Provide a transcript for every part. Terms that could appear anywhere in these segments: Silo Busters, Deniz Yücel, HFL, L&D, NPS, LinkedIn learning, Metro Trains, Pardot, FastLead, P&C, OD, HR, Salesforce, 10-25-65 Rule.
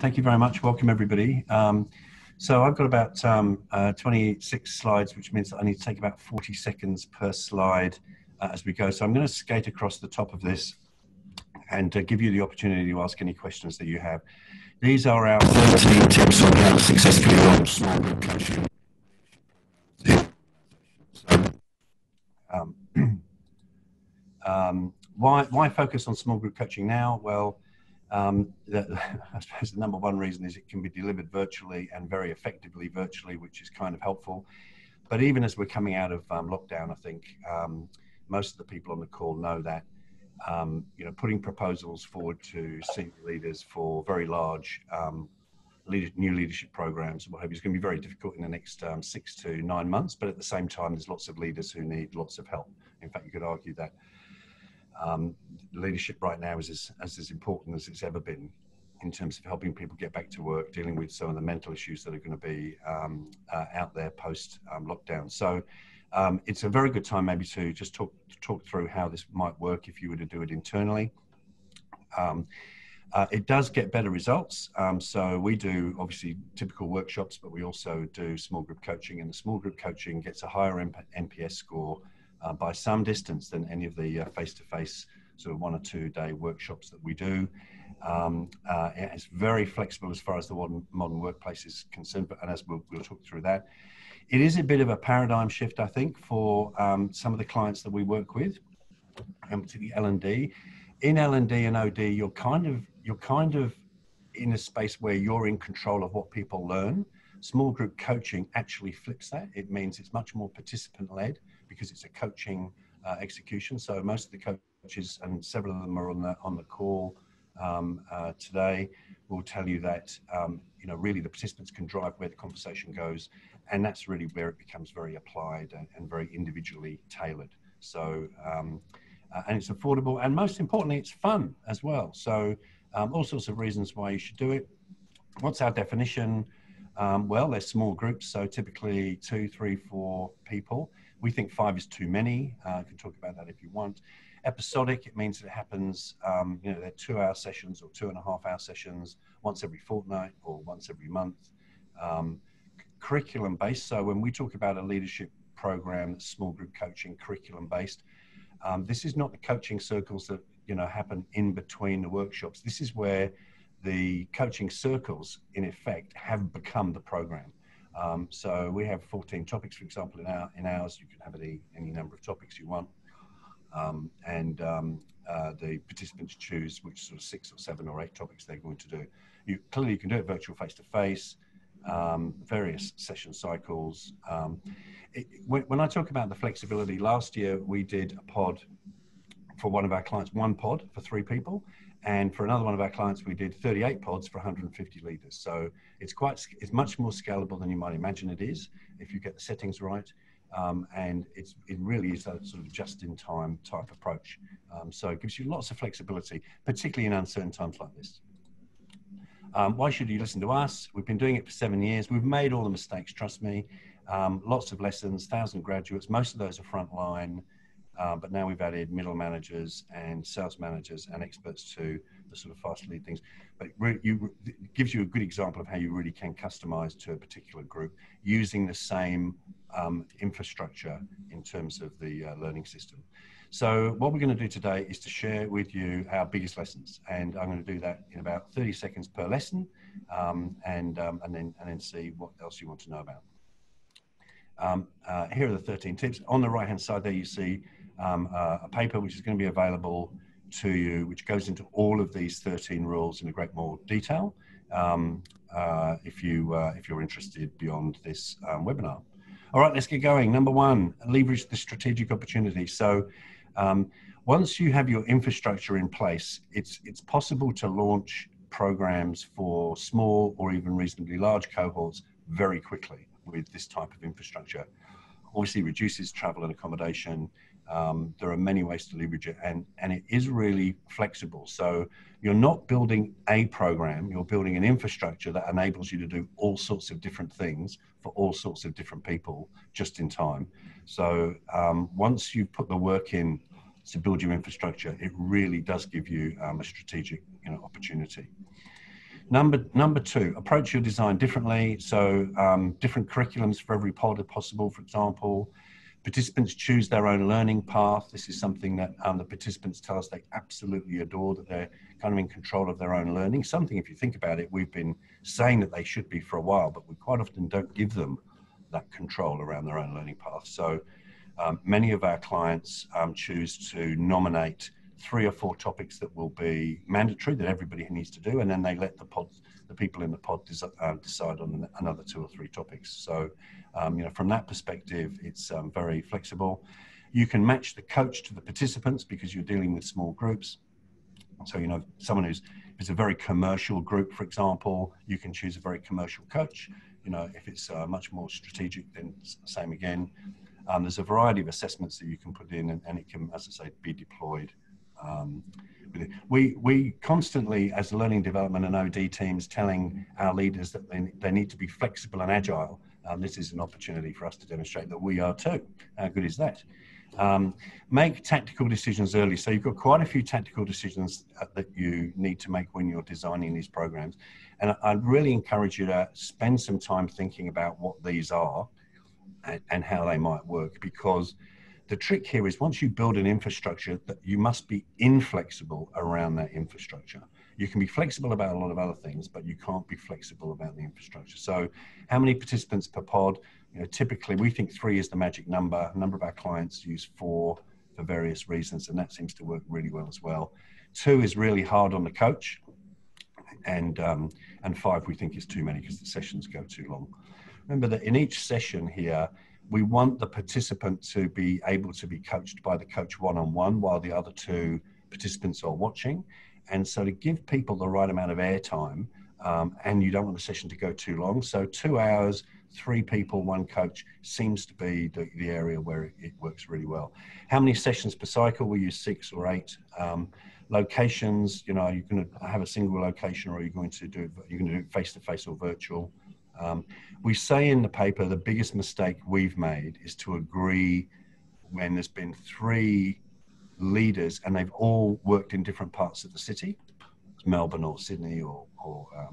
Thank you very much. Welcome, everybody. So I've got about 26 slides, which means that I need to take about 40 seconds per slide as we go. So I'm going to skate across the top of this and give you the opportunity to ask any questions that you have. These are our 13 tips on how to successfully launch small group coaching. Why focus on small group coaching now? Well, I suppose the number one reason is it can be delivered virtually and very effectively virtually, which is kind of helpful. But even as we're coming out of lockdown, I think most of the people on the call know that you know, putting proposals forward to senior leaders for very large new leadership programs and what have you is going to be very difficult in the next 6 to 9 months. But at the same time, there's lots of leaders who need lots of help. In fact, you could argue that leadership right now is as important as it's ever been in terms of helping people get back to work, dealing with some of the mental issues that are going to be out there post lockdown. So it's a very good time maybe to just talk through how this might work if you were to do it internally. It does get better results. So we do obviously typical workshops, but we also do small group coaching, and the small group coaching gets a higher NPS score by some distance than any of the face-to-face sort of 1 or 2 day workshops that we do. It's very flexible as far as the modern workplace is concerned, but, and as we'll talk through that. It is a bit of a paradigm shift, I think, for some of the clients that we work with, and particularly L&D. In L&D and OD, you're kind of in a space where you're in control of what people learn. Small group coaching actually flips that. It means it's much more participant-led, because it's a coaching execution. So most of the coaches, and several of them are on the call today, will tell you that you know, really the participants can drive where the conversation goes, and that's really where it becomes very applied and very individually tailored. So and it's affordable, and most importantly, it's fun as well. So all sorts of reasons why you should do it. What's our definition? Well, they're small groups, so typically 2, 3, 4 people. We think 5 is too many. You can talk about that if you want. Episodic, it means that it happens, you know, they're 2-hour sessions or 2.5-hour sessions, once every fortnight or once every month. Curriculum based, so when we talk about a leadership program, small group coaching, curriculum based, this is not the coaching circles that, you know, happen in between the workshops. This is where the coaching circles, in effect, have become the program. So we have 14 topics, for example, in ours. You can have any number of topics you want, the participants choose which sort of 6 or 7 or 8 topics they're going to do. Clearly, you can do it virtual, face-to-face, various session cycles. When I talk about the flexibility, last year we did a pod for one of our clients, 1 pod for 3 people. And for another one of our clients, we did 38 pods for 150 leaders. So it's much more scalable than you might imagine it is if you get the settings right. And it really is that sort of just-in-time type approach. So it gives you lots of flexibility, particularly in uncertain times like this. Why should you listen to us? We've been doing it for 7 years. We've made all the mistakes, trust me. Lots of lessons, 1,000 graduates. Most of those are frontline. But now we've added middle managers and sales managers and experts to the sort of FastLead things. But it gives you a good example of how you really can customize to a particular group using the same infrastructure in terms of the learning system. So what we're going to do today is to share with you our biggest lessons. And I'm going to do that in about 30 seconds per lesson and then see what else you want to know about. Here are the 13 tips. On the right-hand side there you see a paper which is going to be available to you, which goes into all of these 13 rules in a great more detail if you're interested beyond this webinar. All right, let's get going. Number one, leverage the strategic opportunity. So once you have your infrastructure in place, it's possible to launch programs for small or even reasonably large cohorts very quickly with this type of infrastructure. Obviously reduces travel and accommodation. There are many ways to leverage it, and it is really flexible. So you're not building a program, you're building an infrastructure that enables you to do all sorts of different things for all sorts of different people just in time. So once you put the work in to build your infrastructure, it really does give you a strategic, you know, opportunity. Number two, approach your design differently. So different curriculums for every pod if possible, for example. Participants choose their own learning path. This is something that the participants tell us they absolutely adore, that they're kind of in control of their own learning. Something, if you think about it, we've been saying that they should be for a while, but we quite often don't give them that control around their own learning path. So many of our clients choose to nominate 3 or 4 topics that will be mandatory that everybody needs to do, and then they let the pods, the people in the pod decide on another 2 or 3 topics. So you know, from that perspective, it's very flexible. You can match the coach to the participants because you're dealing with small groups. So you know, someone who's, if it's a very commercial group, for example, you can choose a very commercial coach. You know, if it's much more strategic, then same again. There's a variety of assessments that you can put in, and it can, as I say, be deployed. We constantly, as learning development and OD teams, telling our leaders that they need to be flexible and agile. This is an opportunity for us to demonstrate that we are too. How good is that? Make tactical decisions early. So you've got quite a few tactical decisions that you need to make when you're designing these programs. And I'd really encourage you to spend some time thinking about what these are and how they might work, because the trick here is once you build an infrastructure, that you must be inflexible around that infrastructure. You can be flexible about a lot of other things, but you can't be flexible about the infrastructure. So how many participants per pod? You know, typically we think 3 is the magic number. A number of our clients use 4 for various reasons, and that seems to work really well as well. 2 is really hard on the coach, and 5 we think is too many because the sessions go too long. Remember that in each session here, we want the participant to be able to be coached by the coach one-on-one while the other 2 participants are watching. And so to give people the right amount of airtime, and you don't want the session to go too long. So 2 hours, 3 people, 1 coach seems to be the area where it works really well. How many sessions per cycle? We use 6 or 8. Locations, you know, are you going to have a single location, or are you going to do it face-to-face or virtual? We say in the paper the biggest mistake we've made is to agree when there's been 3 leaders and they've all worked in different parts of the city, Melbourne or Sydney or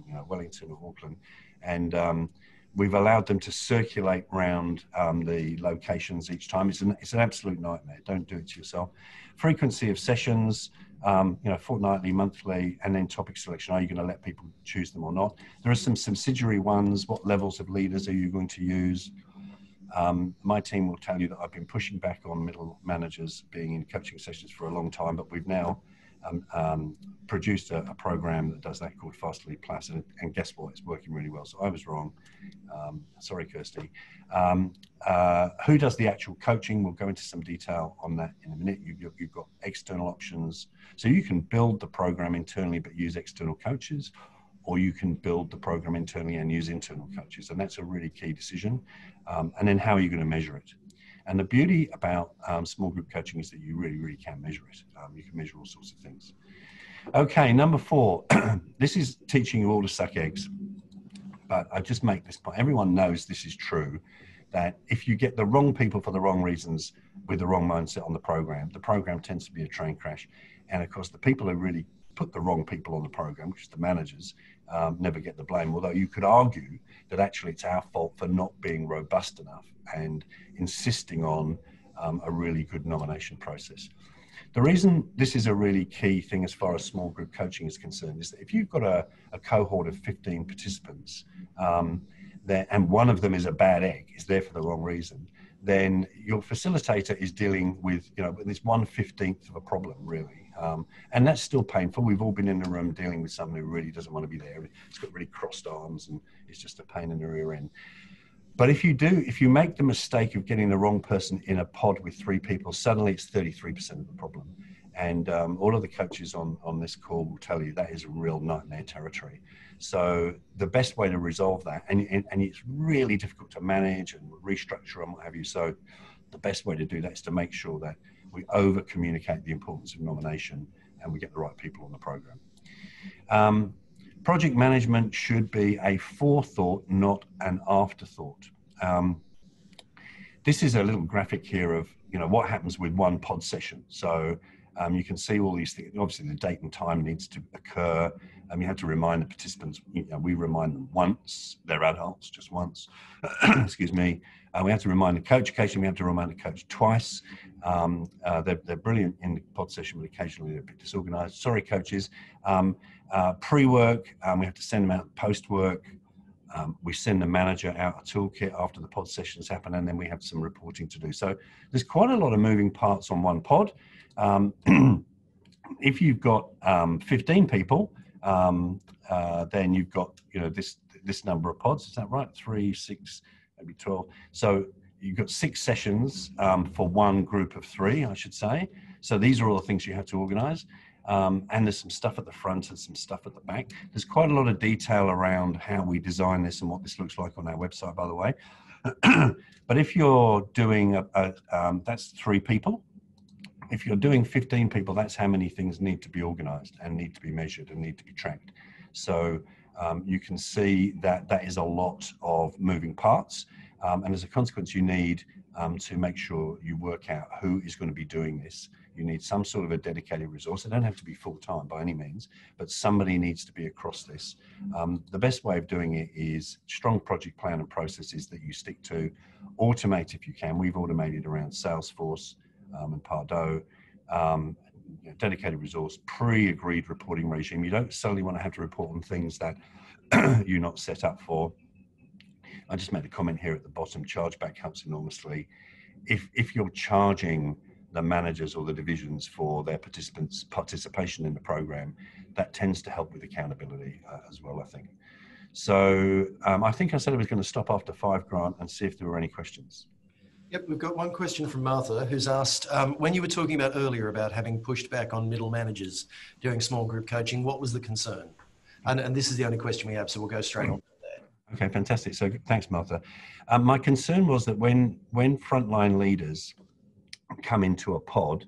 you know, Wellington or Auckland, and we've allowed them to circulate around the locations each time. It's an absolute nightmare. Don't do it to yourself. Frequency of sessions, you know, fortnightly, monthly, and then topic selection. Are you going to let people choose them or not? There are some subsidiary ones. What levels of leaders are you going to use? My team will tell you that I've been pushing back on middle managers being in coaching sessions for a long time, but we've now produced a program that does that called FastLead Plus, and guess what? It's working really well. So I was wrong. Sorry, Kirsty. Who does the actual coaching? We'll go into some detail on that in a minute. You've got external options. So you can build the program internally but use external coaches, or you can build the program internally and use internal coaches. And that's a really key decision. And then how are you going to measure it? And the beauty about small group coaching is that you really, really can measure it. You can measure all sorts of things. Okay, number 4. This is teaching you all to suck eggs. But I just make this point. Everyone knows this is true, that if you get the wrong people for the wrong reasons with the wrong mindset on the program tends to be a train crash. And of course, the people who really put the wrong people on the program, which is the managers, never get the blame. Although you could argue that actually it's our fault for not being robust enough and insisting on a really good nomination process. The reason this is a really key thing as far as small group coaching is concerned is that if you've got a cohort of 15 participants and one of them is a bad egg, is there for the wrong reason, then your facilitator is dealing with, you know, this 1/15 of a problem, really. And that's still painful. We've all been in the room dealing with someone who really doesn't want to be there. It's got really crossed arms and it's just a pain in the rear end. But if you make the mistake of getting the wrong person in a pod with 3 people, suddenly it's 33% of the problem. And all of the coaches on this call will tell you that is a real nightmare territory. So the best way to resolve that, and it's really difficult to manage and restructure and what have you. So the best way to do that is to make sure that we over communicate the importance of nomination and we get the right people on the program. Project management should be a forethought, not an afterthought. This is a little graphic here of, you know, what happens with one pod session. So You can see all these things. Obviously, the date and time needs to occur. You have to remind the participants, we remind them once, they're adults, just once, excuse me. We have to remind the coach. Occasionally, we have to remind the coach twice. They're brilliant in the pod session, but occasionally they're a bit disorganized. Sorry, coaches. Pre-work, we have to send them out post-work. We send the manager out a toolkit after the pod sessions happen, and then we have some reporting to do. So there's quite a lot of moving parts on one pod. If you've got 15 people, then you've got this number of pods. Is that right? 3, 6, maybe 12. So you've got 6 sessions for one group of 3, I should say. So these are all the things you have to organise. And there's some stuff at the front and some stuff at the back. There's quite a lot of detail around how we design this and what this looks like on our website, by the way. But if you're doing, that's 3 people. If you're doing 15 people, that's how many things need to be organised and need to be measured and need to be tracked. So you can see that that is a lot of moving parts. And as a consequence, you need to make sure you work out who is going to be doing this. You need some sort of a dedicated resource. They don't have to be full-time by any means, but somebody needs to be across this. The best way of doing it is strong project plan and processes that you stick to. Automate if you can. We've automated around Salesforce and Pardot. Dedicated resource, pre-agreed reporting regime. You don't suddenly want to have to report on things that you're not set up for. I just made a comment here at the bottom, chargeback helps enormously. If you're charging the managers or the divisions for their participants' participation in the program, that tends to help with accountability as well, I think. So I think I said I was going to stop after 5, Grant, and see if there were any questions. Yep, we've got one question from Martha, who's asked, when you were talking about earlier about having pushed back on middle managers doing small group coaching, what was the concern? And this is the only question we have, so we'll go straight on. Okay, fantastic. So thanks, Martha. My concern was that when frontline leaders come into a pod,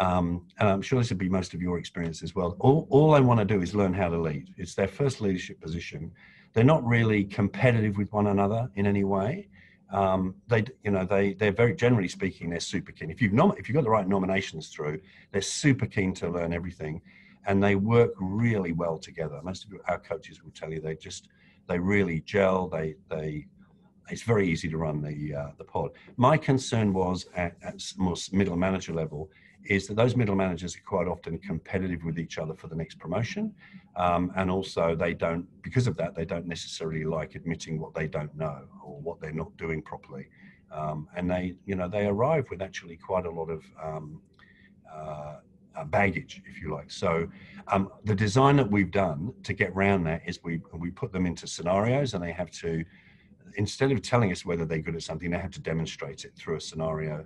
and I'm sure this would be most of your experience as well, all they want to do is learn how to lead. It's their first leadership position. They're not really competitive with one another in any way. They're very, generally speaking, they're super keen. If you've got the right nominations through, they're super keen to learn everything, and they work really well together. Most of our coaches will tell you they really gel. It's very easy to run the pod. My concern was at more middle manager level is that those middle managers are quite often competitive with each other for the next promotion, and also because of that they don't necessarily like admitting what they don't know or what they're not doing properly, and they arrive with actually quite a lot of baggage, if you like. So the design that we've done to get around that is we put them into scenarios, and they have to, instead of telling us whether they're good at something, they have to demonstrate it through a scenario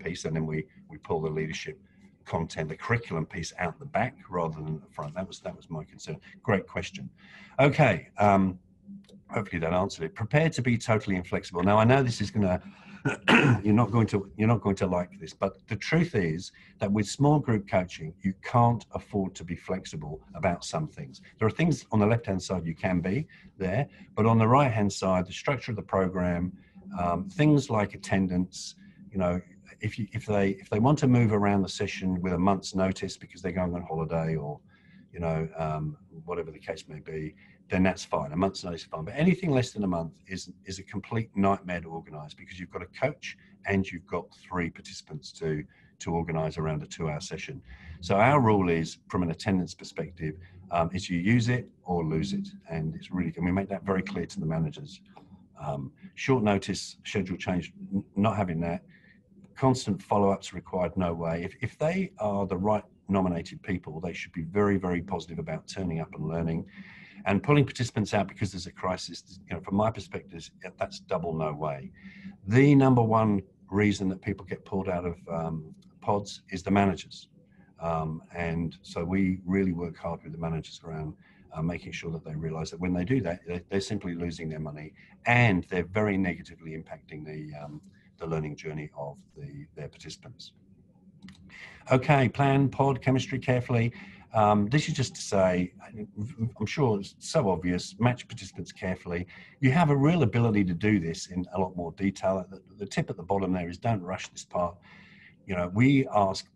piece, and then we pull the leadership content, the curriculum piece, out the back rather than at the front. That was my concern. Great question. Okay, hopefully that answered it. Prepare to be totally inflexible. Now I know this is going to you're not going to like this, but the truth is that with small group coaching, you can't afford to be flexible about some things. There are things on the left-hand side you can be there, but on the right-hand side, the structure of the program, things like attendance, if they want to move around the session with a month's notice because they're going on holiday or whatever the case may be, then that's fine. A month's notice is fine. But anything less than a month is a complete nightmare to organise, because you've got a coach and you've got 3 participants to organise around a 2-hour session. So our rule is, from an attendance perspective, is you use it or lose it. And it's really, and we make that very clear to the managers. Short notice, schedule change, not having that. Constant follow-ups required, no way. If they are the right nominated people, they should be very, very positive about turning up and learning. And pulling participants out because there's a crisis, from my perspective, that's double no way. The number one reason that people get pulled out of pods is the managers. And so we really work hard with the managers around making sure that they realise that when they do that, they're simply losing their money, and they're very negatively impacting the learning journey of their participants. Okay, plan pod chemistry carefully. This is just to say, I'm sure it's so obvious, match participants carefully. You have a real ability to do this in a lot more detail. The tip at the bottom there is don't rush this part. We ask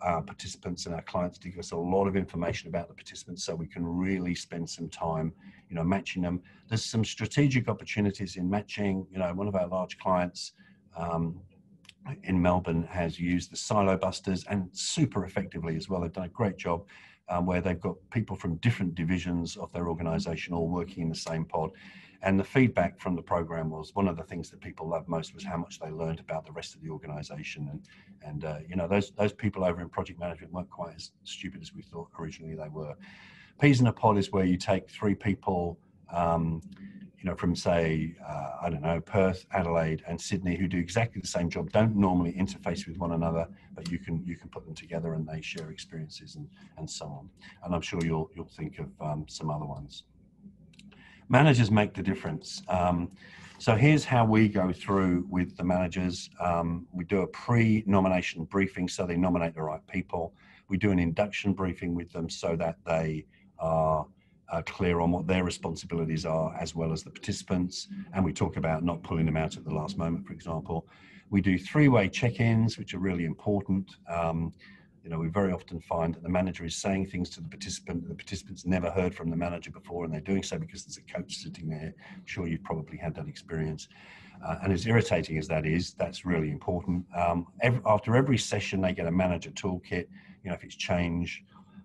our participants and our clients to give us a lot of information about the participants, so we can really spend some time, you know, matching them. There's some strategic opportunities in matching. You know, one of our large clients in Melbourne has used the Silo Busters, and super effectively as well. They've done a great job, where they've got people from different divisions of their organisation all working in the same pod. And the feedback from the program was, one of the things that people loved most was how much they learned about the rest of the organisation. And you know, those people over in project management weren't quite as stupid as we thought originally they were. Peas in a pod is where you take three people, you know, from say, I don't know, Perth, Adelaide and Sydney, who do exactly the same job, don't normally interface with one another, but you can put them together and they share experiences and so on. And I'm sure you'll think of some other ones. Managers make the difference. So here's how we go through with the managers. We do a pre-nomination briefing, so they nominate the right people. We do an induction briefing with them so that they are clear on what their responsibilities are, as well as the participants. And we talk about not pulling them out at the last moment, for example. We do three-way check-ins, which are really important. You know, we very often find that the manager is saying things to the participant that the participant's never heard from the manager before, and they're doing so because there's a coach sitting there. I'm sure you've probably had that experience. And as irritating as that is, that's really important. After every session, they get a manager toolkit. You know, if it's change,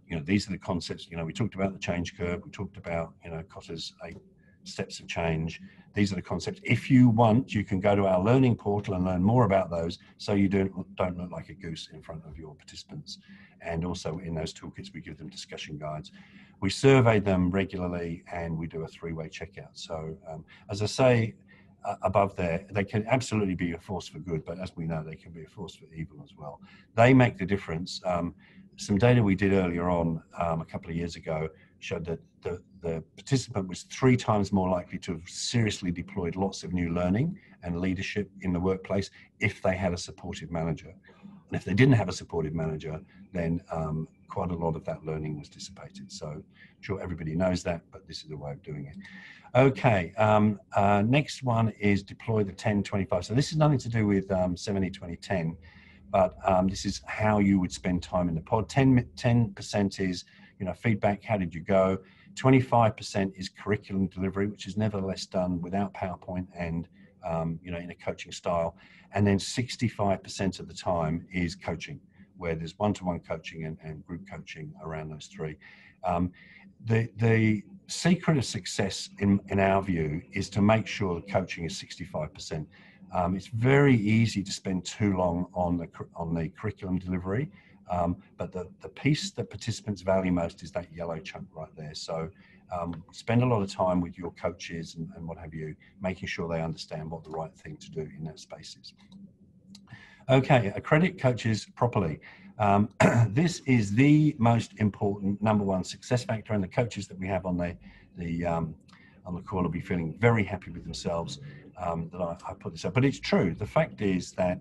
you know, these are the concepts. You know, we talked about the change curve. We talked about, you know, Cotter's 8 steps of change. These are the concepts. If you want, you can go to our learning portal and learn more about those, so you don't look like a goose in front of your participants. And also in those toolkits, we give them discussion guides. We survey them regularly, and we do a three-way checkout. So as I say above there, they can absolutely be a force for good, but as we know, they can be a force for evil as well. They make the difference. Some data we did earlier on a couple of years ago showed that the participant was 3 times more likely to have seriously deployed lots of new learning and leadership in the workplace if they had a supportive manager. And if they didn't have a supportive manager, then quite a lot of that learning was dissipated. So I'm sure everybody knows that, but this is the way of doing it. Okay, next one is deploy the 10-25. So this is nothing to do with 70-20-10, but this is how you would spend time in the pod. 10% is, you know, feedback, how did you go? 25% is curriculum delivery, which is nevertheless done without PowerPoint and, you know, in a coaching style. And then 65% of the time is coaching, where there's one-to-one coaching and group coaching around those three. The secret of success in our view is to make sure the coaching is 65%. It's very easy to spend too long on the curriculum delivery. But the piece that participants value most is that yellow chunk right there. So spend a lot of time with your coaches and what have you, making sure they understand what the right thing to do in that space is. Okay, accredit coaches properly. This is the most important #1 success factor, and the coaches that we have on the call will be feeling very happy with themselves that I put this up. But it's true. The fact is that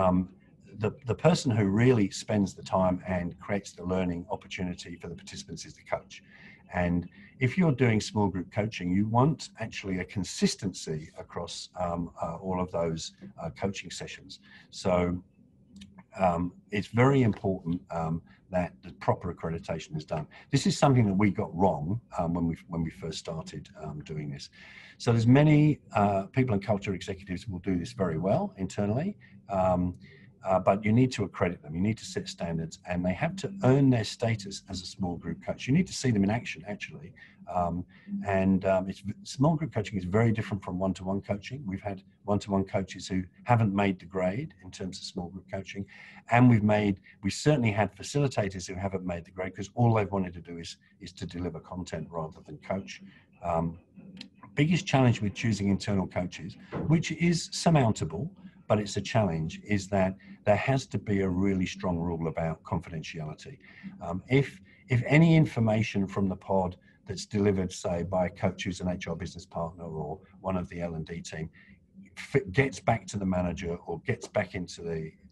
the person who really spends the time and creates the learning opportunity for the participants is the coach. And if you're doing small group coaching, you want actually a consistency across all of those coaching sessions. So it's very important that the proper accreditation is done. This is something that we got wrong when we first started doing this. So there's many people and culture executives will do this very well internally. But you need to accredit them, you need to set standards, and they have to earn their status as a small group coach. You need to see them in action, actually. Small group coaching is very different from one-to-one coaching. We've had one-to-one coaches who haven't made the grade in terms of small group coaching, and we certainly had facilitators who haven't made the grade because all they've wanted to do is to deliver content rather than coach. Biggest challenge with choosing internal coaches, which is surmountable, but it's a challenge, is that there has to be a really strong rule about confidentiality. If any information from the pod that's delivered, say, by a coach who's an HR business partner or one of the L&D team, gets back to the manager or gets back into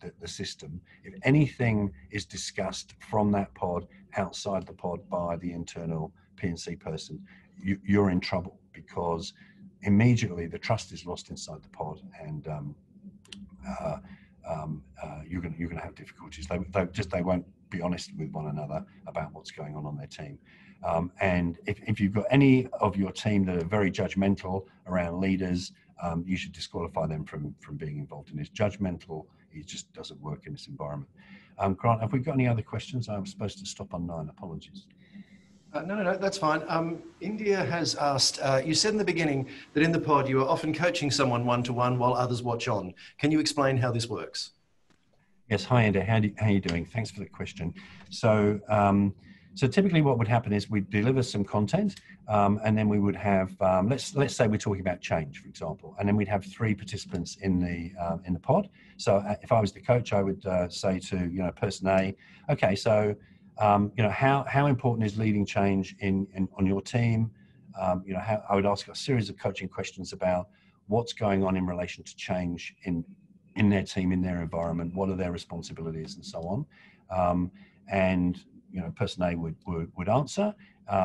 the system, if anything is discussed from that pod outside the pod by the internal P&C person, you're in trouble, because immediately the trust is lost inside the pod, and you're going to have difficulties. They won't be honest with one another about what's going on their team. And if you've got any of your team that are very judgmental around leaders, you should disqualify them from being involved in this. Judgmental, it just doesn't work in this environment. Grant, have we got any other questions? I'm supposed to stop on 9, apologies. No, that's fine. India has asked, you said in the beginning that in the pod you are often coaching someone one-to-one while others watch on. Can you explain how this works? Yes, hi India, how are you doing? Thanks for the question. So, so typically what would happen is we'd deliver some content and then we would have, let's say we're talking about change, for example, and then we'd have 3 participants in the pod. So if I was the coach, I would say to, person A, okay, so, how important is leading change on your team? I would ask a series of coaching questions about what's going on in relation to change in their team, in their environment, what are their responsibilities and so on. Person A would answer.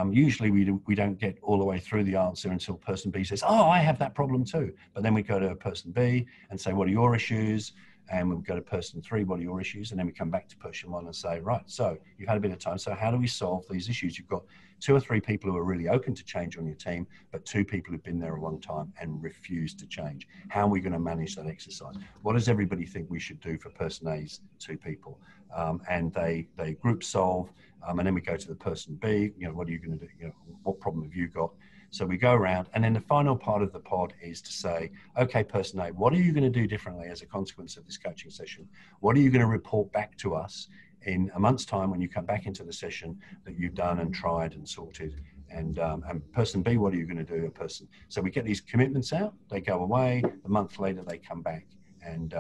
Usually we don't get all the way through the answer until person B says, oh, I have that problem too. But then we go to person B and say, what are your issues? And we'll go to person 3, what are your issues? And then we come back to person 1 and say, right, so you've had a bit of time. So how do we solve these issues? You've got 2 or 3 people who are really open to change on your team, but 2 people who've been there a long time and refuse to change. How are we going to manage that exercise? What does everybody think we should do for person A's 2 people? And they group solve, and then we go to the person B, what are you going to do? What problem have you got? So we go around, and then the final part of the pod is to say, okay, person A, what are you going to do differently as a consequence of this coaching session? What are you going to report back to us in a month's time when you come back into the session that you've done and tried and sorted? And person B, what are you going to do? So we get these commitments out, they go away, a month later they come back, and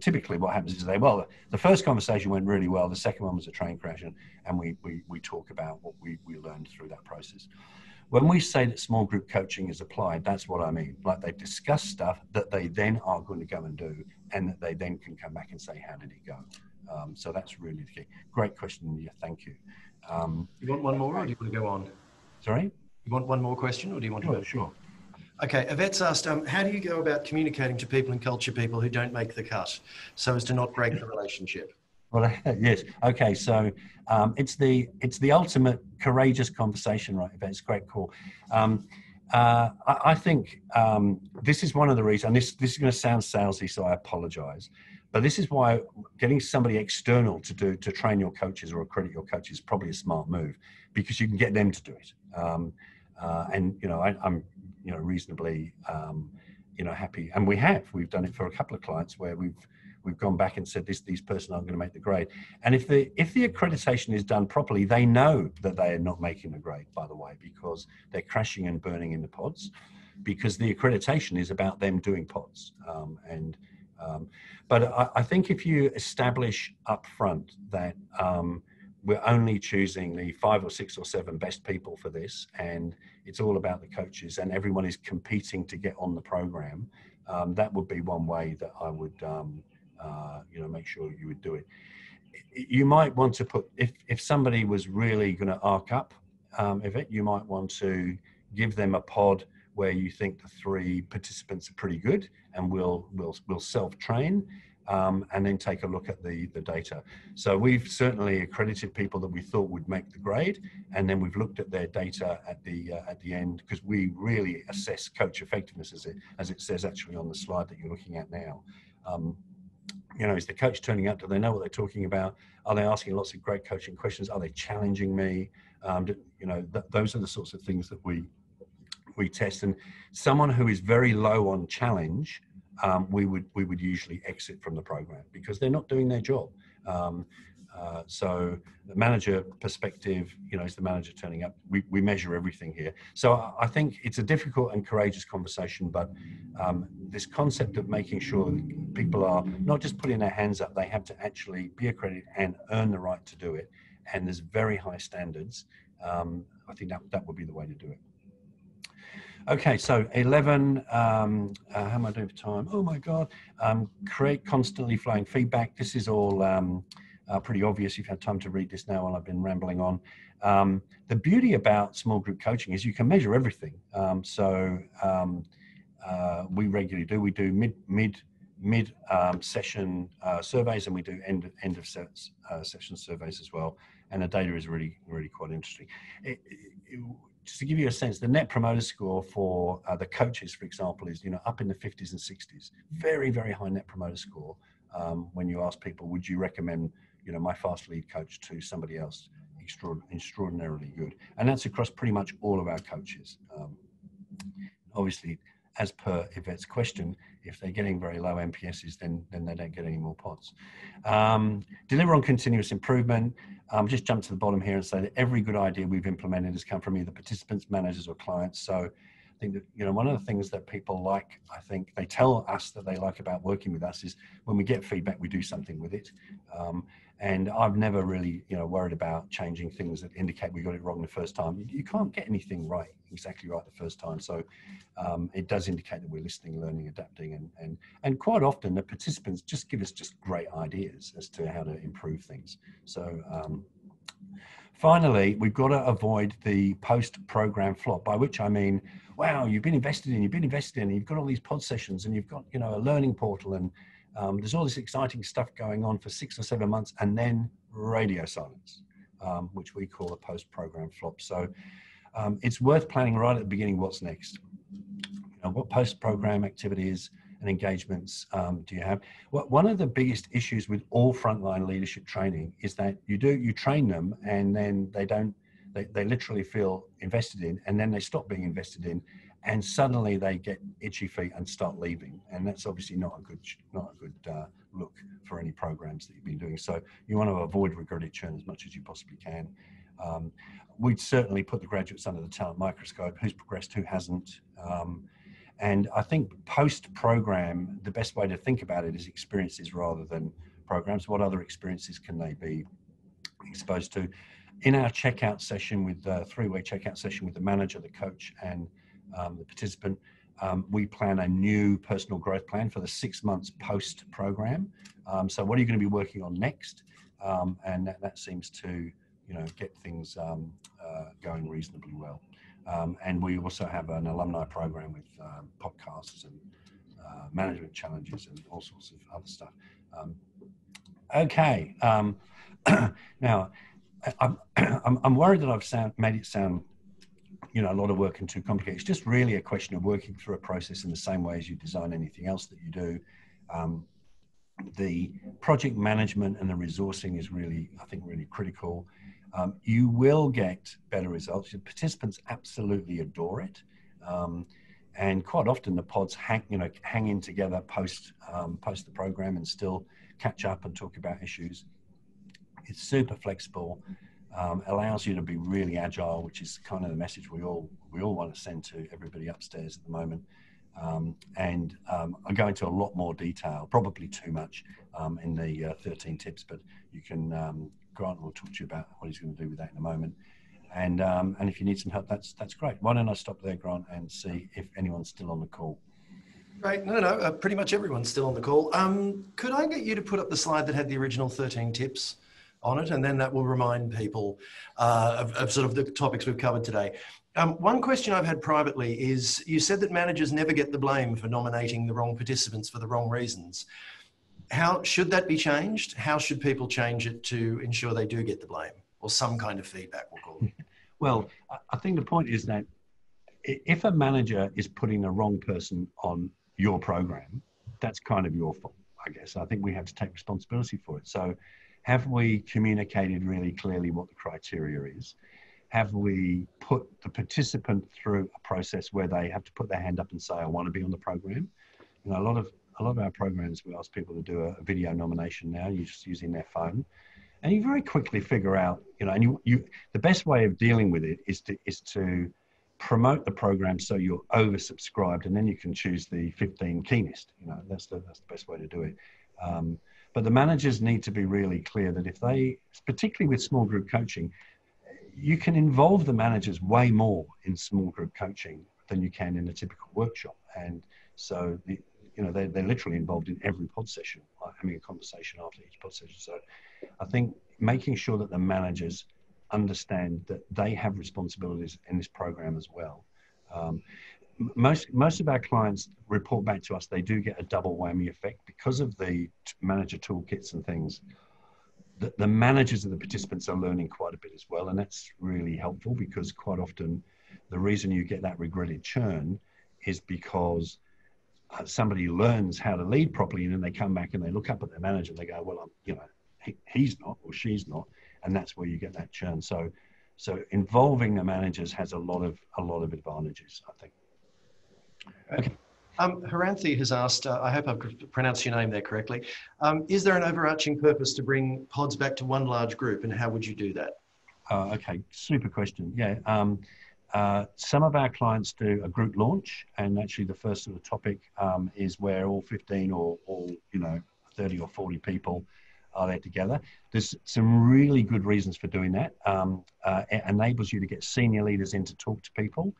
typically what happens is the first conversation went really well, the second one was a train crash, and we talk about what we learned through that process. When we say that small group coaching is applied, that's what I mean. Like they discuss stuff that they then are going to go and do, and that they then can come back and say, how did it go? So that's really the key. Great question, India. Thank you. You want one more, or do you want to go on? Sorry? You want one more question, or do you want to go? Sure. Okay, Yvette's asked, how do you go about communicating to people and culture people who don't make the cut so as to not break the relationship? Well, yes. Okay. So it's the ultimate courageous conversation, right? It's a great call. I think this is one of the reasons, and this is going to sound salesy, so I apologize, but this is why getting somebody external to train your coaches or accredit your coaches is probably a smart move, because you can get them to do it. I'm reasonably, happy. And we've done it for a couple of clients where we've gone back and said, these person aren't going to make the grade. And if the accreditation is done properly, they know that they are not making the grade, by the way, because they're crashing and burning in the pods, because the accreditation is about them doing pods. But I think if you establish upfront that we're only choosing the 5 or 6 or 7 best people for this, and it's all about the coaches and everyone is competing to get on the program, that would be one way that I would... make sure you would do it. You might want to put, if somebody was really going to arc up, you might want to give them a pod where you think the 3 participants are pretty good, and we'll self-train, and then take a look at the data. So we've certainly accredited people that we thought would make the grade, and then we've looked at their data at the end, because we really assess coach effectiveness, as it says actually on the slide that you're looking at now. Is the coach turning up? Do they know what they're talking about? Are they asking lots of great coaching questions? Are they challenging me? Those are the sorts of things that we test. And someone who is very low on challenge, we would usually exit from the program because they're not doing their job. So the manager perspective, is the manager turning up? We measure everything here. So I think it's a difficult and courageous conversation, but this concept of making sure that people are not just putting their hands up, they have to actually be accredited and earn the right to do it. And there's very high standards. I think that would be the way to do it. Okay, so 11, how am I doing for time? Oh my God. Create constantly flowing feedback. This is all... pretty obvious. You've had time to read this now while I've been rambling on. The beauty about small group coaching is you can measure everything. We regularly do. We do mid mid-session surveys, and we do end of session surveys as well. And the data is really, really quite interesting. Just to give you a sense, the net promoter score for the coaches, for example, is, you know, up in the 50s and 60s. Very, very high net promoter score. When you ask people, would you recommend, you know, my FastLead coach to somebody else? Extraordinarily good. And that's across pretty much all of our coaches. Obviously, as per Yvette's question, if they're getting very low NPSs, then they don't get any more pods. Deliver on continuous improvement. Just jump to the bottom here and say that every good idea we've implemented has come from either participants, managers, or clients. So I think that, you know, one of the things that people like, I think they tell us that they like about working with us is when we get feedback, we do something with it. And I've never really, you know, worried about changing things that indicate we got it wrong the first time. You can't get anything right, exactly right the first time. So it does indicate that we're listening, learning, adapting, and quite often the participants just give us just great ideas as to how to improve things. So finally, we've got to avoid the post-program flop, by which I mean, wow, you've been invested in, you've got all these pod sessions and you've got, you know, a learning portal and there's all this exciting stuff going on for 6 or 7 months, and then radio silence, which we call a post-program flop. So it's worth planning right at the beginning what's next. You know, what post-program activities and engagements do you have? Well, one of the biggest issues with all frontline leadership training is that you train them and then they literally feel invested in, and then they stop being invested in. And suddenly they get itchy feet and start leaving, and that's obviously not a good look for any programs that you've been doing. So you want to avoid regretted churn as much as you possibly can. We'd certainly put the graduates under the talent microscope: who's progressed, who hasn't. And I think post-program, the best way to think about it is experiences rather than programs. What other experiences can they be exposed to? In our checkout session with the three-way checkout session with the manager, the coach, and the participant, we plan a new personal growth plan for the 6 months post program. So what are you going to be working on next? And that seems to, you know, get things going reasonably well. And we also have an alumni program with podcasts and management challenges and all sorts of other stuff. Okay. Now, I'm worried that I've made it sound, you know, a lot of work and too complicated. It's just really a question of working through a process in the same way as you design anything else that you do. The project management and the resourcing is really, I think, really critical. You will get better results. Your participants absolutely adore it. And quite often the pods hang in together post the program and still catch up and talk about issues. It's super flexible. Allows you to be really agile, which is kind of the message we all want to send to everybody upstairs at the moment. I go into a lot more detail, probably too much, in the 13 tips, but you can, Grant will talk to you about what he's going to do with that in a moment. And if you need some help, that's great. Why don't I stop there, Grant, and see if anyone's still on the call? Great. No, pretty much everyone's still on the call. Could I get you to put up the slide that had the original 13 tips on it, and then that will remind people of sort of the topics we've covered today. One question I've had privately is, you said that managers never get the blame for nominating the wrong participants for the wrong reasons. How should that be changed? How should people change it to ensure they do get the blame, or some kind of feedback, we'll call it? Well, I think the point is that if a manager is putting the wrong person on your program, that's kind of your fault, I guess. I think we have to take responsibility for it. So, have we communicated really clearly what the criteria is? Have we put the participant through a process where they have to put their hand up and say, I want to be on the program? You know, a lot of our programs, we ask people to do a video nomination now, you're just using their phone. And you very quickly figure out, you know, and the best way of dealing with it is to promote the program so you're oversubscribed, and then you can choose the 15 keenest. You know, that's the best way to do it. But the managers need to be really clear that if they, particularly with small group coaching, you can involve the managers way more in small group coaching than you can in a typical workshop. And so, you know, they're literally involved in every pod session, like having a conversation after each pod session. So I think making sure that the managers understand that they have responsibilities in this program as well. Most of our clients report back to us, they do get a double whammy effect because of the manager toolkits and things. The managers of the participants are learning quite a bit as well, and that's really helpful, because quite often the reason you get that regretted churn is because somebody learns how to lead properly, and then they come back and they look up at their manager and they go, well, he's not or she's not, and that's where you get that churn. So involving the managers has a lot of advantages, I think. Okay. Haranthi has asked, I hope I've pronounced your name there correctly. Is there an overarching purpose to bring pods back to one large group, and how would you do that? Okay, super question. Yeah, some of our clients do a group launch, and actually the first sort of topic is where all 15 or all 30 or 40 people are there together. There's some really good reasons for doing that. It enables you to get senior leaders in to talk to people.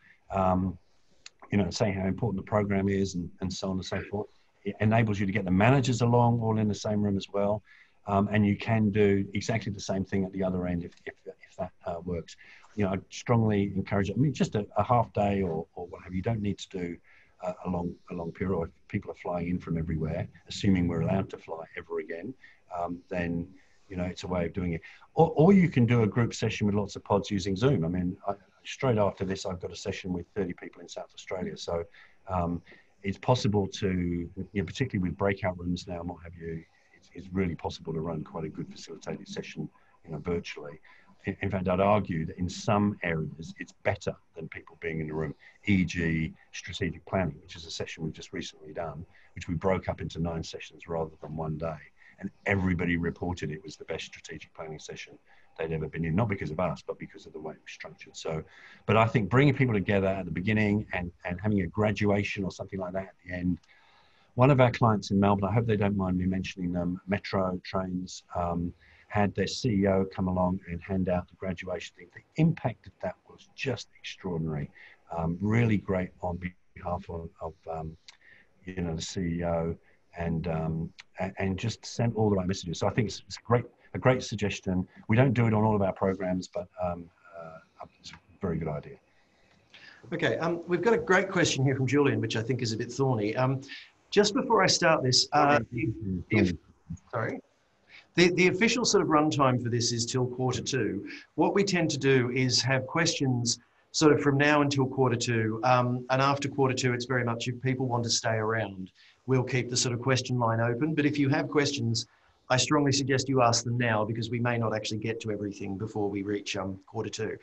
Say how important the program is and so on and so forth. It enables you to get the managers along, all in the same room as well. And you can do exactly the same thing at the other end if that works. I strongly encourage it. I mean, just a half day or whatever. You don't need to do a long period. Or if people are flying in from everywhere, assuming we're allowed to fly ever again, then it's a way of doing it. Or you can do a group session with lots of pods using Zoom. I mean, straight after this, I've got a session with 30 people in South Australia. So it's possible to, particularly with breakout rooms now and what have you, it's really possible to run quite a good facilitated session, virtually. In fact, I'd argue that in some areas, it's better than people being in the room, e.g. strategic planning, which is a session we've just recently done, which we broke up into 9 sessions rather than one day. And everybody reported it was the best strategic planning session they'd ever been in, not because of us, but because of the way it was structured. So, but I think bringing people together at the beginning and having a graduation or something like that at the end. One of our clients in Melbourne, I hope they don't mind me mentioning them, Metro Trains, had their CEO come along and hand out the graduation thing. The impact of that was just extraordinary. Really great on behalf of the CEO, and just sent all the right messages. So I think it's a great suggestion. We don't do it on all of our programs, but it's a very good idea. Okay, we've got a great question here from Julian, which I think is a bit thorny. Just before I start this, the official sort of runtime for this is till quarter 2. What we tend to do is have questions sort of from now until quarter 2, and after quarter 2, it's very much if people want to stay around, we'll keep the sort of question line open. But if you have questions, I strongly suggest you ask them now, because we may not actually get to everything before we reach quarter 2.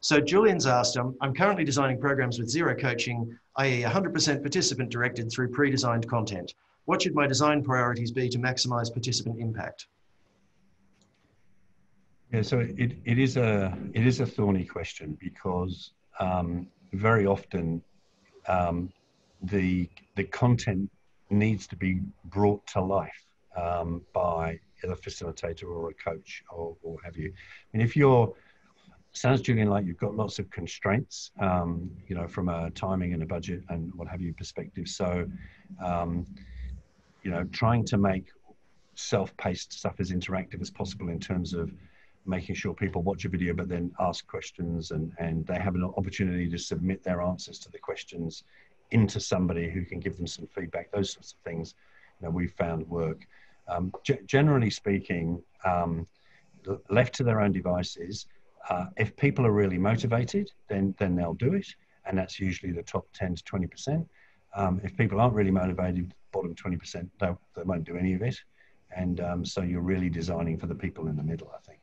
So Julian's asked, I'm currently designing programs with zero coaching, i.e. 100% participant directed through pre-designed content. What should my design priorities be to maximize participant impact? Yeah, so it is a thorny question, because very often the content needs to be brought to life by a facilitator or a coach or have you. And if you're, sounds, Julian, like you've got lots of constraints, from a timing and a budget and what have you perspective. So, trying to make self-paced stuff as interactive as possible in terms of making sure people watch a video but then ask questions and they have an opportunity to submit their answers to the questions into somebody who can give them some feedback, those sorts of things we've found work. Generally speaking, left to their own devices, if people are really motivated, then they'll do it, and that's usually the top 10 to 20%. If people aren't really motivated, bottom 20%, they won't do any of it. And so you're really designing for the people in the middle, I think.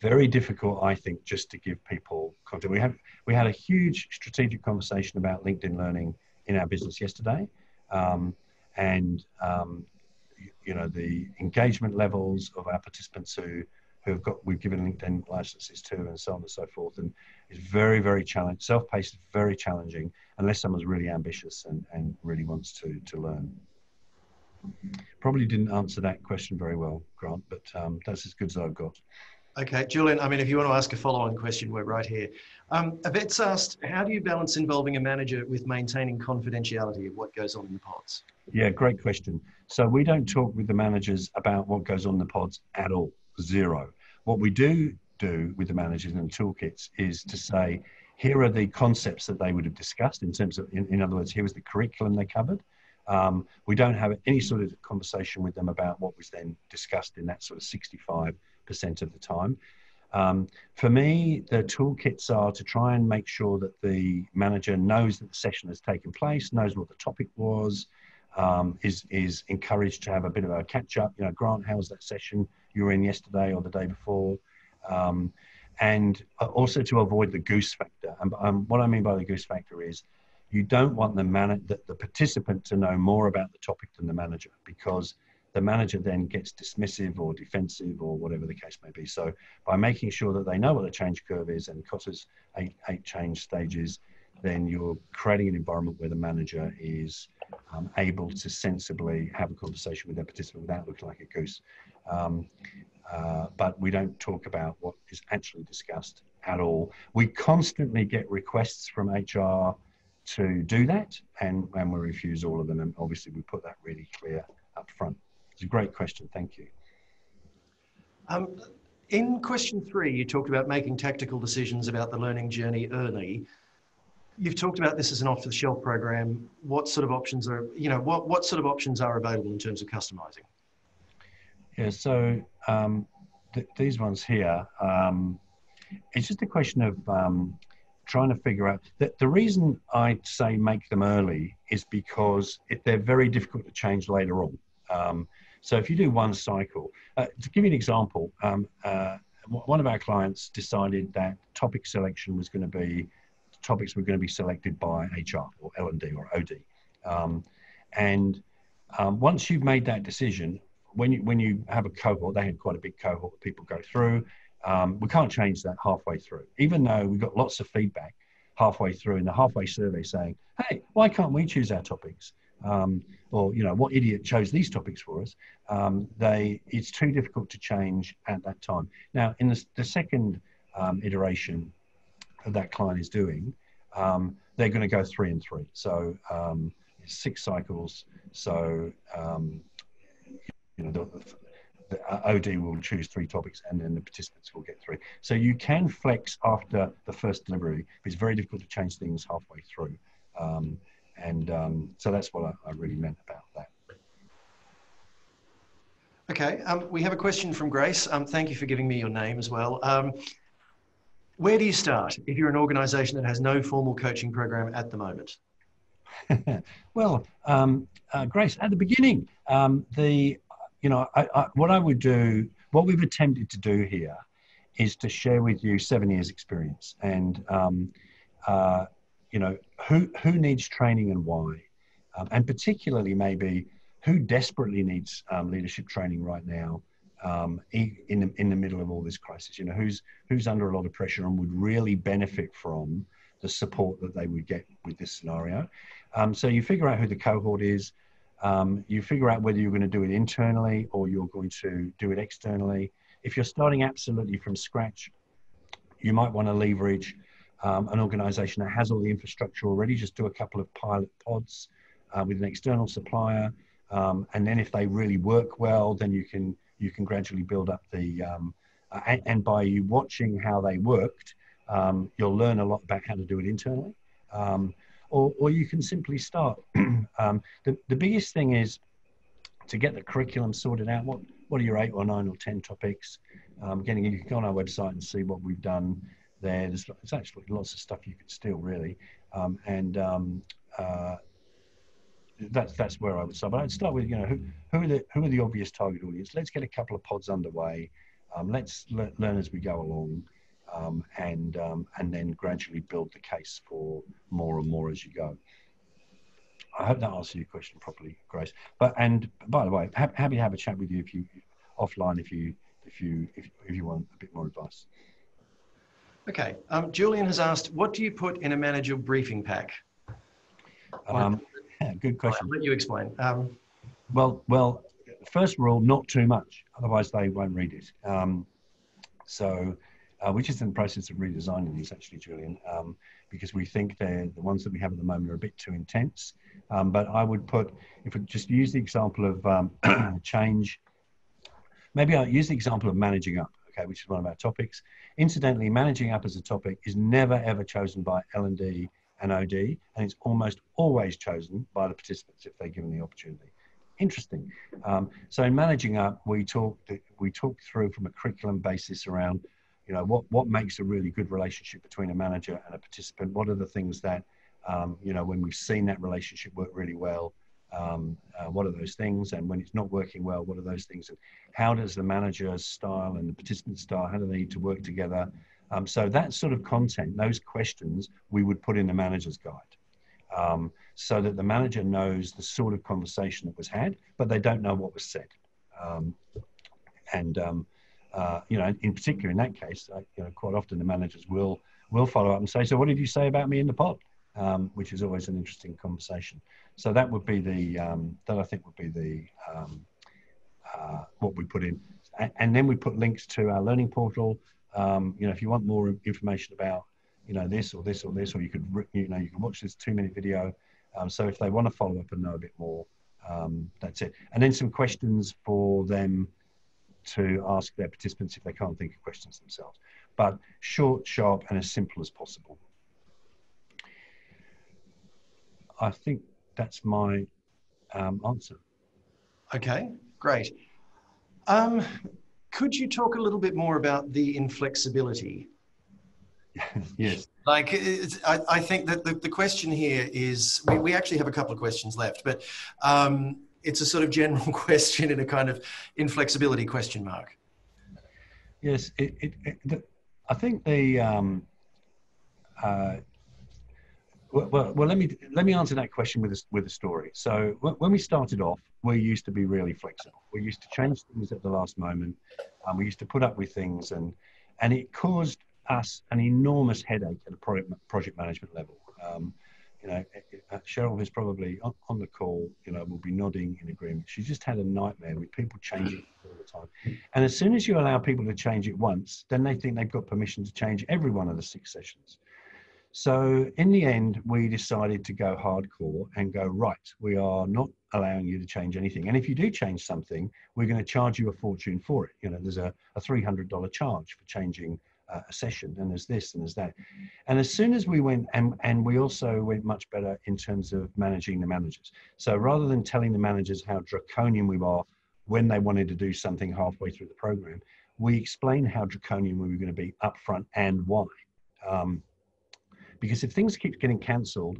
Very difficult, I think, just to give people content. We had a huge strategic conversation about LinkedIn learning in our business yesterday. The engagement levels of our participants we've given LinkedIn licenses to and so on and so forth. And it's very, very challenging. Self-paced, very challenging, unless someone's really ambitious and really wants to learn. Probably didn't answer that question very well, Grant, but that's as good as I've got. Okay, Julian, I mean, if you want to ask a follow-on question, we're right here. Yvette's asked, how do you balance involving a manager with maintaining confidentiality of what goes on in the pods? Yeah, great question. So we don't talk with the managers about what goes on in the pods at all, zero. What we do with the managers and toolkits is to say, here are the concepts that they would have discussed in terms of, in other words, here was the curriculum they covered. We don't have any sort of conversation with them about what was then discussed in that sort of 65% of the time. For me, the toolkits are to try and make sure that the manager knows that the session has taken place, knows what the topic was, is encouraged to have a bit of a catch-up. You know, Grant, how was that session you were in yesterday or the day before? And also to avoid the goose factor. And what I mean by the goose factor is you don't want the participant to know more about the topic than the manager, because the manager then gets dismissive or defensive or whatever the case may be. So by making sure that they know what the change curve is and Kotter's 8 change stages, then you're creating an environment where the manager is able to sensibly have a conversation with their participant without looking like a goose. But we don't talk about what is actually discussed at all. We constantly get requests from HR to do that, and we refuse all of them. And obviously we put that really clear up front. It's a great question, thank you. In question 3, you talked about making tactical decisions about the learning journey early. You've talked about this as an off-the-shelf program. What sort of options are, you know, what sort of options are available in terms of customizing? Yeah, so these ones here, it's just a question of trying to figure out that the reason I say make them early is because they're very difficult to change later on. So if you do one cycle, to give you an example, one of our clients decided that topic selection was going to be, topics were going to be selected by HR or L&D or OD. Once you've made that decision, when you have a cohort, they had quite a big cohort that people go through, we can't change that halfway through. Even though we got lots of feedback halfway through in the halfway survey saying, hey, why can't we choose our topics? Or, you know, what idiot chose these topics for us? It's too difficult to change at that time. Now, in the second iteration that client is doing, they're going to go 3 and 3. So 6 cycles. So, you know, the OD will choose 3 topics and then the participants will get 3. So you can flex after the first delivery, but it's very difficult to change things halfway through. So that's what I really meant about that. Okay, we have a question from Grace. Thank you for giving me your name as well. Where do you start if you're an organisation that has no formal coaching program at the moment? Well, Grace, at the beginning, what I would do, what we've attempted to do here is to share with you 7 years experience and, you know, who needs training and why, and particularly maybe who desperately needs leadership training right now in the middle of all this crisis. You know, who's under a lot of pressure and would really benefit from the support that they would get with this scenario. So you figure out who the cohort is. You figure out whether you're going to do it internally or you're going to do it externally. If you're starting absolutely from scratch, you might want to leverage an organisation that has all the infrastructure already. Just do a couple of pilot pods with an external supplier, and then if they really work well, then you can gradually build up the. And by you watching how they worked, you'll learn a lot about how to do it internally. Or you can simply start. The biggest thing is to get the curriculum sorted out. What are your 8 or 9 or 10 topics? You can go on our website and see what we've done there. There's actually lots of stuff you could steal, really. That's where I would start. But I'd start with, you know, who are the obvious target audience? Let's get a couple of pods underway. Let's learn as we go along. And then gradually build the case for more and more as you go. I hope that answers your question properly, Grace. And by the way, happy to have a chat with you offline if you want a bit more advice. Okay, Julian has asked, what do you put in a manager briefing pack? Good question. I'll let you explain. Well, first rule, not too much, otherwise they won't read it. Which is in the process of redesigning these, actually, Julian, because we think the ones that we have at the moment are a bit too intense. But I would put, if we just use the example of change, maybe I'll use the example of managing up. which is one of our topics. Incidentally, managing up as a topic is never, ever chosen by L&D and OD, and it's almost always chosen by the participants if they're given the opportunity. Interesting. So in managing up, we talked through from a curriculum basis around, you know, what makes a really good relationship between a manager and a participant. What are the things that, you know, when we've seen that relationship work really well, what are those things? And when it's not working well, what are those things? And how does the manager's style and the participant's style, how do they need to work together? So that sort of content, those questions, we would put in the manager's guide, so that the manager knows the sort of conversation that was had, but they don't know what was said. You know, in particular in that case, you know, quite often the managers will follow up and say, "So what did you say about me in the pod?" Which is always an interesting conversation. So that would be the, that I think would be the, what we put in. And then we put links to our learning portal. You know, if you want more information about, you know, this or this or this, or you could, you know, you can watch this 2-minute video. So if they want to follow up and know a bit more, that's it. And then some questions for them to ask their participants if they can't think of questions themselves. But short, sharp, and as simple as possible. I think that's my answer. Okay, great. Could you talk a little bit more about the inflexibility? Yes. Like, I think that the question here is, we actually have a couple of questions left, but it's a sort of general question and a kind of inflexibility question mark. Yes, I think the, Well, let me answer that question with a story. So when we started off, we used to be really flexible. We used to change things at the last moment, and we used to put up with things, and it caused us an enormous headache at a project management level. You know, Cheryl is probably on the call. You know, will be nodding in agreement. She just had a nightmare with people changing all the time, and as soon as you allow people to change it once, then they think they've got permission to change every one of the 6 sessions. So in the end, we decided to go hardcore and go, right, we are not allowing you to change anything. And if you do change something, we're going to charge you a fortune for it. You know, there's a $300 charge for changing a session, and there's this and there's that. And as soon as we went, and we also went much better in terms of managing the managers. So rather than telling the managers how draconian we were when they wanted to do something halfway through the program, we explained how draconian we were going to be upfront and why. Because if things keep getting cancelled,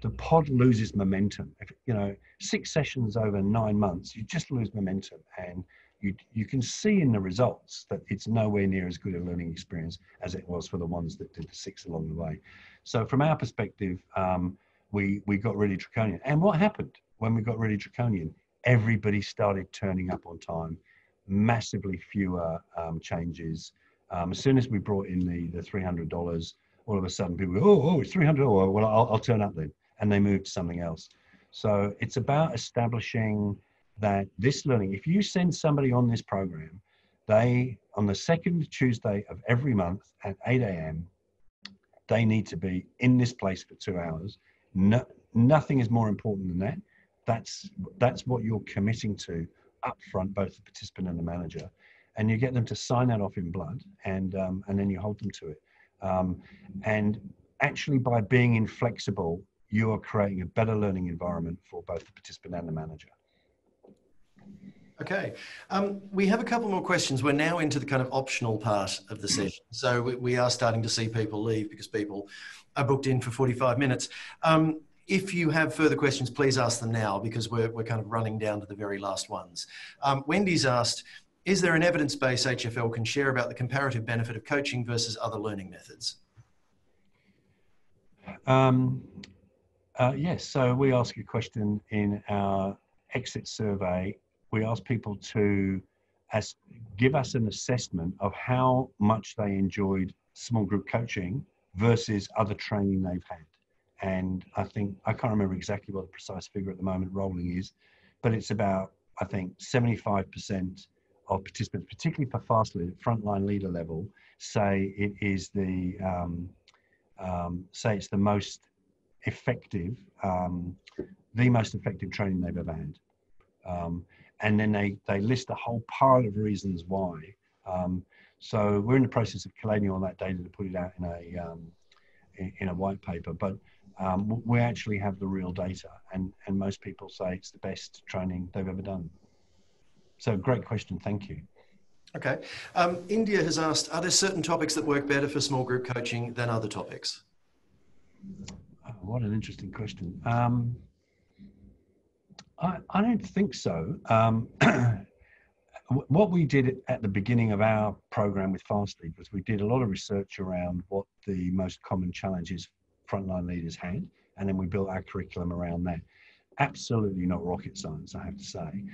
the pod loses momentum. If, you know, 6 sessions over 9 months, you just lose momentum, and you can see in the results that it's nowhere near as good a learning experience as it was for the ones that did the 6 along the way. So from our perspective, we got really draconian. And what happened when we got really draconian? Everybody started turning up on time, massively fewer changes. As soon as we brought in the $300, all of a sudden people go, oh, it's $300, oh, well, I'll turn up then. And they move to something else. So it's about establishing that this learning, if you send somebody on this program, they, on the 2nd Tuesday of every month at 8 AM, they need to be in this place for 2 hours. No, nothing is more important than that. That's what you're committing to up front, both the participant and the manager. And you get them to sign that off in blood, and then you hold them to it. And actually, by being inflexible, you are creating a better learning environment for both the participant and the manager. Okay, we have a couple more questions. We're now into the kind of optional part of the session. So we are starting to see people leave because people are booked in for 45 minutes. If you have further questions, please ask them now, because we're kind of running down to the very last ones. Wendy's asked, is there an evidence base HFL can share about the comparative benefit of coaching versus other learning methods? Yes, so we ask a question in our exit survey. We ask people to give us an assessment of how much they enjoyed small group coaching versus other training they've had. And I think, I can't remember exactly what the precise figure at the moment rolling is, but it's about, I think, 75% of participants, particularly for FastLead, frontline leader level, say it is the say it's the most effective training they've ever had, and then they list a whole pile of reasons why. So we're in the process of collating all that data to put it out in a white paper, but we actually have the real data, and most people say it's the best training they've ever done. So great question, thank you. Okay, India has asked, are there certain topics that work better for small group coaching than other topics? Oh, what an interesting question. I don't think so. What we did at the beginning of our program with FastLead was we did a lot of research around what the most common challenges frontline leaders had, and then we built our curriculum around that. Absolutely not rocket science, I have to say.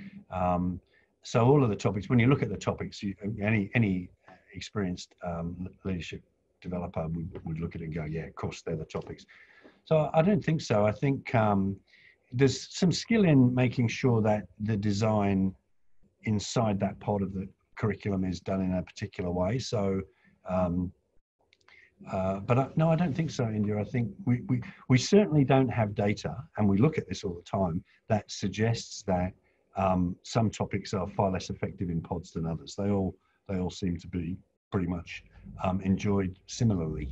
So all of the topics, when you look at the topics, any experienced leadership developer would look at it and go, yeah, of course, they're the topics. So I don't think so. I think there's some skill in making sure that the design inside that part of the curriculum is done in a particular way. So, no, I don't think so, India. I think we certainly don't have data, and we look at this all the time, that suggests that some topics are far less effective in pods than others. They all seem to be pretty much enjoyed similarly.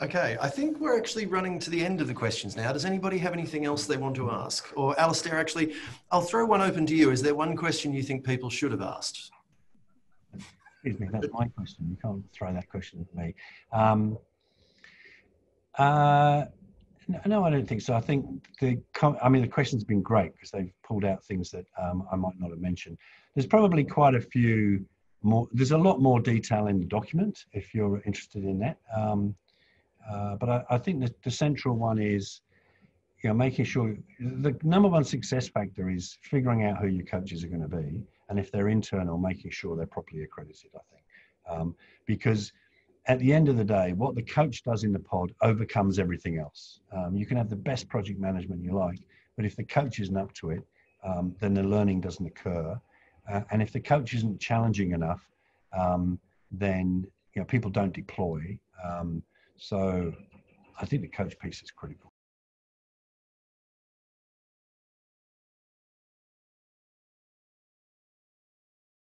Okay, I think we're actually running to the end of the questions now. Does anybody have anything else they want to ask? Or Alistair, actually, I'll throw one open to you. Is there one question you think people should have asked? Excuse me, that's my question. You can't throw that question at me. No, I don't think so. I think the question's been great because they've pulled out things that I might not have mentioned. There's probably quite a few more. There's a lot more detail in the document if you're interested in that. But I think that the central one is, making sure the #1 success factor is figuring out who your coaches are going to be, and if they're internal, making sure they're properly accredited, I think. Because at the end of the day, what the coach does in the pod overcomes everything else. You can have the best project management you like, but if the coach isn't up to it, then the learning doesn't occur. And if the coach isn't challenging enough, then people don't deploy. So I think the coach piece is critical.